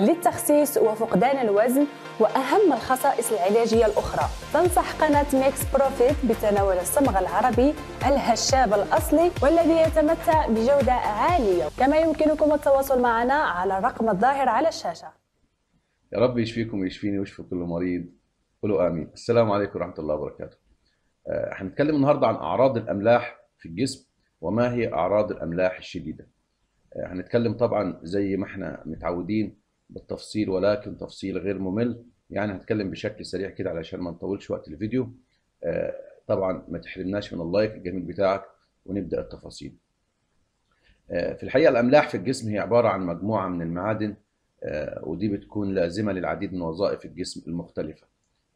للتخسيس وفقدان الوزن وأهم الخصائص العلاجية الأخرى. تنصح قناة ميكس بروفيت بتناول الصمغ العربي الهشاب الأصلي والذي يتمتع بجودة عالية. كما يمكنكم التواصل معنا على الرقم الظاهر على الشاشة. يا رب يشفيكم ويشفيني ويشفي كل مريض، قولوا آمين. السلام عليكم ورحمة الله وبركاته. هنتكلم النهاردة عن أعراض الأملاح في الجسم وما هي أعراض الأملاح الشديدة. هنتكلم طبعا زي ما احنا متعودين بالتفصيل، ولكن تفصيل غير ممل، يعني هنتكلم بشكل سريع كده علشان ما نطولش وقت الفيديو. طبعا ما تحرمناش من اللايك الجميل بتاعك ونبدأ التفاصيل. في الحقيقة الأملاح في الجسم هي عبارة عن مجموعة من المعادن، ودي بتكون لازمة للعديد من وظائف الجسم المختلفة.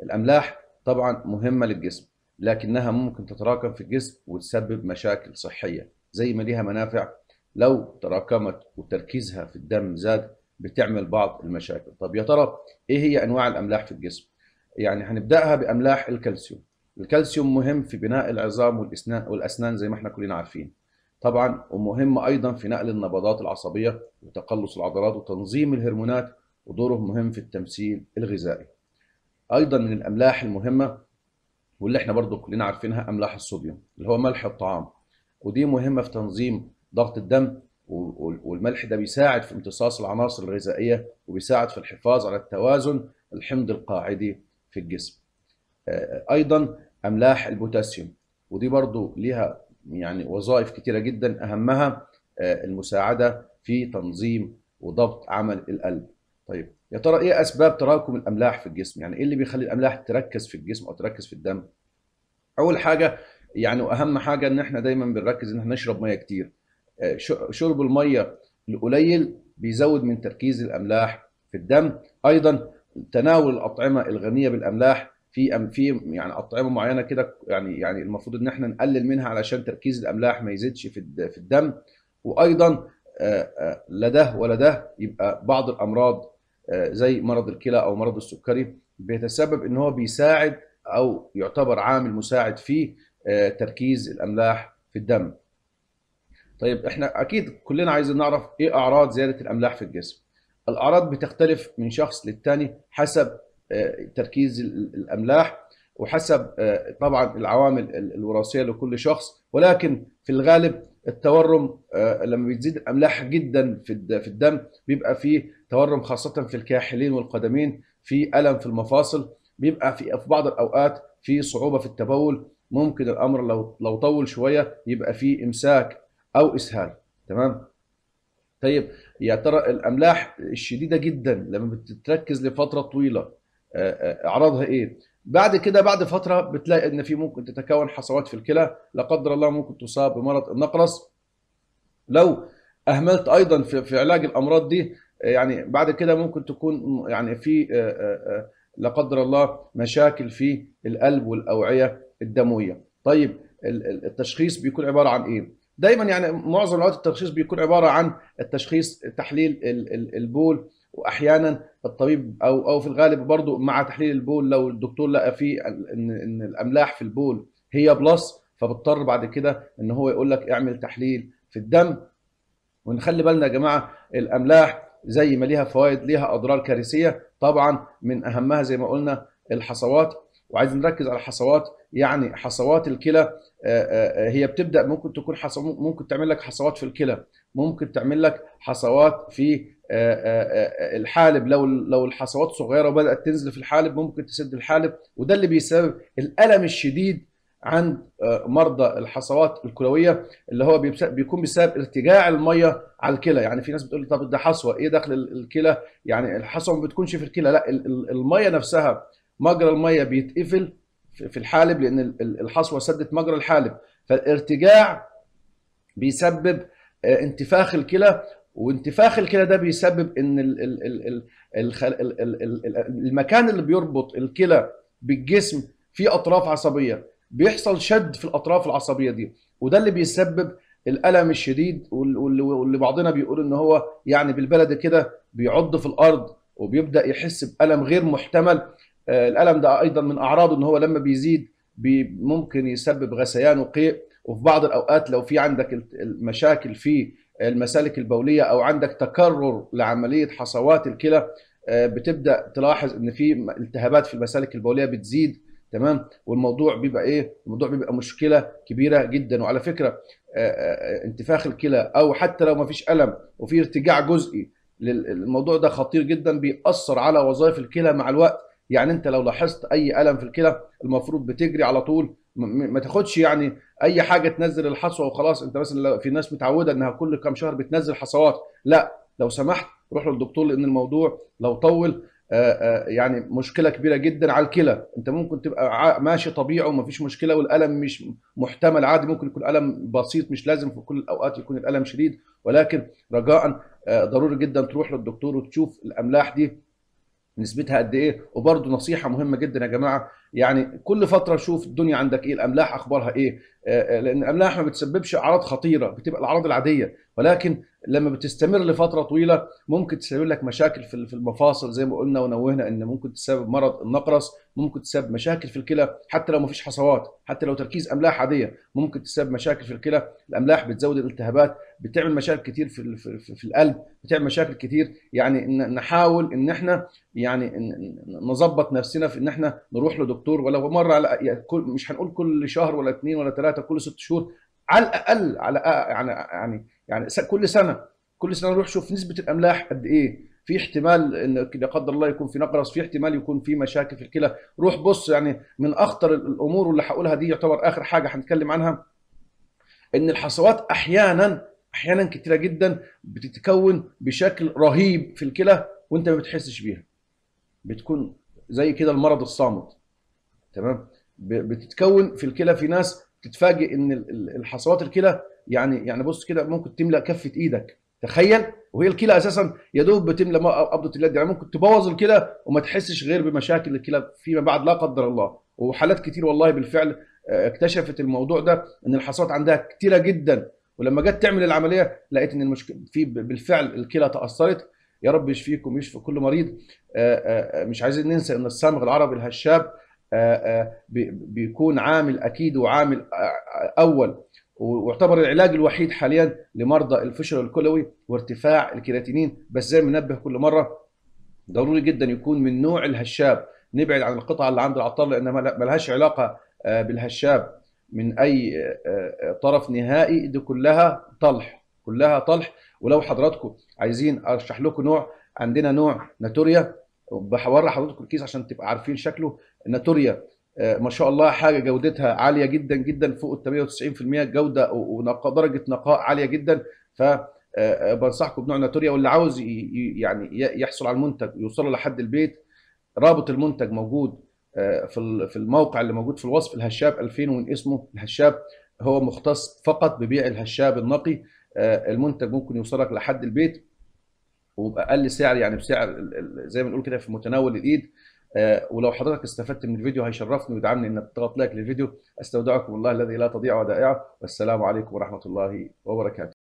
الأملاح طبعا مهمة للجسم، لكنها ممكن تتراكم في الجسم وتسبب مشاكل صحية. زي ما ليها منافع، لو تراكمت وتركيزها في الدم زاد بتعمل بعض المشاكل. طب يا ترى ايه هي انواع الاملاح في الجسم؟ يعني هنبداها باملاح الكالسيوم. الكالسيوم مهم في بناء العظام والاسنان زي ما احنا كلنا عارفين طبعا، ومهم ايضا في نقل النبضات العصبيه وتقلص العضلات وتنظيم الهرمونات، ودوره مهم في التمثيل الغذائي. ايضا من الاملاح المهمه واللي احنا برضو كلنا عارفينها املاح الصوديوم اللي هو ملح الطعام، ودي مهمه في تنظيم ضغط الدم، والملح ده بيساعد في امتصاص العناصر الغذائيه وبيساعد في الحفاظ على التوازن الحمض القاعدي في الجسم. ايضا املاح البوتاسيوم، ودي برضو ليها يعني وظائف كتيره جدا، اهمها المساعده في تنظيم وضبط عمل القلب. طيب يا ترى ايه اسباب تراكم الاملاح في الجسم؟ يعني ايه اللي بيخلي الاملاح تركز في الجسم او تركز في الدم؟ اول حاجه يعني واهم حاجه ان احنا دايما بنركز ان احنا نشرب ميه كتير. شرب الميه القليل بيزود من تركيز الاملاح في الدم. ايضا تناول الاطعمه الغنيه بالاملاح، في يعني اطعمه معينه كده يعني المفروض ان احنا نقلل منها علشان تركيز الاملاح ما يزيدش في الدم. وايضا لا ده ولا ده، يبقى بعض الامراض زي مرض الكلى او مرض السكري بيتسبب ان هو بيساعد او يعتبر عامل مساعد في تركيز الاملاح في الدم. طيب احنا اكيد كلنا عايزين نعرف ايه اعراض زياده الاملاح في الجسم. الاعراض بتختلف من شخص للتاني حسب تركيز الاملاح وحسب طبعا العوامل الوراثيه لكل شخص، ولكن في الغالب التورم لما بتزيد الاملاح جدا في الدم بيبقى فيه تورم خاصه في الكاحلين والقدمين، في الم في المفاصل، بيبقى في بعض الاوقات في صعوبه في التبول. ممكن الامر لو طول شويه يبقى فيه امساك او اسهال. تمام. طيب يا ترى الاملاح الشديده جدا لما بتتركز لفتره طويله اعراضها ايه؟ بعد كده بعد فتره بتلاقي ان في ممكن تتكون حصوات في الكلى، لا قدر الله ممكن تصاب بمرض النقرس لو اهملت ايضا في علاج الامراض دي. يعني بعد كده ممكن تكون يعني في لا قدر الله مشاكل في القلب والاوعيه الدمويه. طيب التشخيص بيكون عباره عن ايه؟ دايما يعني معظم الوقت التشخيص بيكون عباره عن التشخيص تحليل البول، واحيانا الطبيب او في الغالب برضو مع تحليل البول لو الدكتور لقى فيه ان الاملاح في البول هي بلس، فبضطر بعد كده ان هو يقول لك اعمل تحليل في الدم. ونخلي بالنا يا جماعه، الاملاح زي ما ليها فوائد ليها اضرار كارثيه طبعا، من اهمها زي ما قلنا الحصوات. وعايز نركز على الحصوات، يعني حصوات الكلى هي بتبدا ممكن تكون ممكن تعمل لك حصوات في الكلى، ممكن تعمل لك حصوات في الحالب، لو الحصوات صغيره وبدات تنزل في الحالب ممكن تسد الحالب، وده اللي بيسبب الالم الشديد عند مرضى الحصوات الكلويه اللي هو بيكون بسبب ارتجاع الميه على الكلى. يعني في ناس بتقول لي طب ده حصوه، ايه دخل الكلى؟ يعني الحصوه ما بتكونش في الكلى، لا الميه نفسها مجرى الميه بيتقفل في الحالب لان الحصوه سدت مجرى الحالب، فالارتجاع بيسبب انتفاخ الكلى، وانتفاخ الكلى ده بيسبب ان المكان اللي بيربط الكلى بالجسم فيه اطراف عصبيه، بيحصل شد في الاطراف العصبيه دي، وده اللي بيسبب الالم الشديد، واللي بعضنا بيقول ان هو يعني بالبلد كده بيعض في الارض وبيبدا يحس بالم غير محتمل. الألم ده أيضا من أعراضه إن هو لما بيزيد ممكن يسبب غثيان وقيء، وفي بعض الأوقات لو في عندك مشاكل في المسالك البوليه او عندك تكرر لعمليه حصوات الكلى، بتبدا تلاحظ ان في التهابات في المسالك البوليه بتزيد، تمام؟ والموضوع بيبقى ايه؟ الموضوع بيبقى مشكله كبيره جدا. وعلى فكره انتفاخ الكلى او حتى لو ما فيش الم وفي ارتجاع جزئي، الموضوع ده خطير جدا، بيأثر على وظائف الكلى مع الوقت. يعني انت لو لاحظت اي الم في الكلى المفروض بتجري على طول، ما تاخدش يعني اي حاجه تنزل الحصوه وخلاص. انت مثلا في ناس متعوده انها كل كام شهر بتنزل حصوات، لا لو سمحت روح للدكتور، لان الموضوع لو طول يعني مشكله كبيره جدا على الكلى. انت ممكن تبقى ماشي طبيعي ومفيش مشكله والالم مش محتمل، عادي ممكن يكون الالم بسيط، مش لازم في كل الاوقات يكون الالم شديد، ولكن رجاء ضروري جدا تروح للدكتور وتشوف الاملاح دي نسبتها قد ايه. وبرده نصيحه مهمه جدا يا جماعه، يعني كل فتره شوف الدنيا عندك ايه، الاملاح اخبارها ايه، لان الاملاح ما بتسببش اعراض خطيره، بتبقى الاعراض العاديه، ولكن لما بتستمر لفتره طويله ممكن تسبب لك مشاكل في المفاصل زي ما قلنا ونوهنا، ان ممكن تسبب مرض النقرس، ممكن تسبب مشاكل في الكلى حتى لو ما فيش حصوات، حتى لو تركيز املاح عاديه ممكن تسبب مشاكل في الكلى. الاملاح بتزود الالتهابات، بتعمل مشاكل كتير في القلب، بتعمل مشاكل كتير. يعني نحاول ان احنا يعني نظبط نفسنا في ان احنا نروح لدكتور ولو مره، مش هنقول كل شهر ولا اثنين ولا ثلاثه، كل 6 شهور على الاقل، على يعني كل سنه نروح شوف نسبه الاملاح قد ايه، في احتمال ان لا قدر الله يكون في نقرس، في احتمال يكون في مشاكل في الكلى. روح بص، يعني من اخطر الامور واللي هقولها دي يعتبر اخر حاجه هنتكلم عنها، ان الحصوات احيانا كتيره جدا بتتكون بشكل رهيب في الكلى وانت ما بتحسش بيها، بتكون زي كده المرض الصامت، تمام؟ بتتكون في الكلى. في ناس تتفاجئ ان الحصوات الكلى يعني بص كده ممكن تملى كفه ايدك، تخيل، وهي الكلى اساسا يا دوب بتملى قبضه اليد، يعني ممكن تبوظ الكلى وما تحسش غير بمشاكل الكلى فيما بعد لا قدر الله. وحالات كتير والله بالفعل اكتشفت الموضوع ده، ان الحصوات عندها كتيره جدا، ولما جت تعمل العمليه لقيت ان المشكله في بالفعل الكلى تاثرت. يا رب يشفيكم ويشفي كل مريض. مش عايزين ننسى ان الصمغ العربي الهشاب بيكون عامل اكيد وعامل اول، ويعتبر العلاج الوحيد حاليا لمرضى الفشل الكلوي وارتفاع الكرياتينين. بس زي ما ننبه كل مره، ضروري جدا يكون من نوع الهشاب، نبعد عن القطعه اللي عند العطار لانها ملهاش علاقه بالهشاب من اي طرف نهائي، دي كلها طلح. ولو حضراتكم عايزين ارشح لكم نوع، عندنا نوع ناتوريا، بوري حضراتكم الكيس عشان تبقى عارفين شكله. الناتوريا ما شاء الله حاجه جودتها عاليه جدا جدا، فوق ال 98% جوده ودرجه نقاء عاليه جدا. ف بنصحكم بنوع ناتوريا، واللي عاوز يعني يحصل على المنتج ويوصله لحد البيت، رابط المنتج موجود في الموقع اللي موجود في الوصف، الهشاب 2000 ومن اسمه الهشاب، هو مختص فقط ببيع الهشاب النقي. المنتج ممكن يوصلك لحد البيت وباقل سعر، يعني بسعر زي ما نقول كده في متناول الايد. ولو حضرتك استفدت من الفيديو هيشرفني ويدعمني انك تضغط لايك للفيديو. استودعكم الله الذي لا تضيع ودائعه، والسلام عليكم ورحمه الله وبركاته.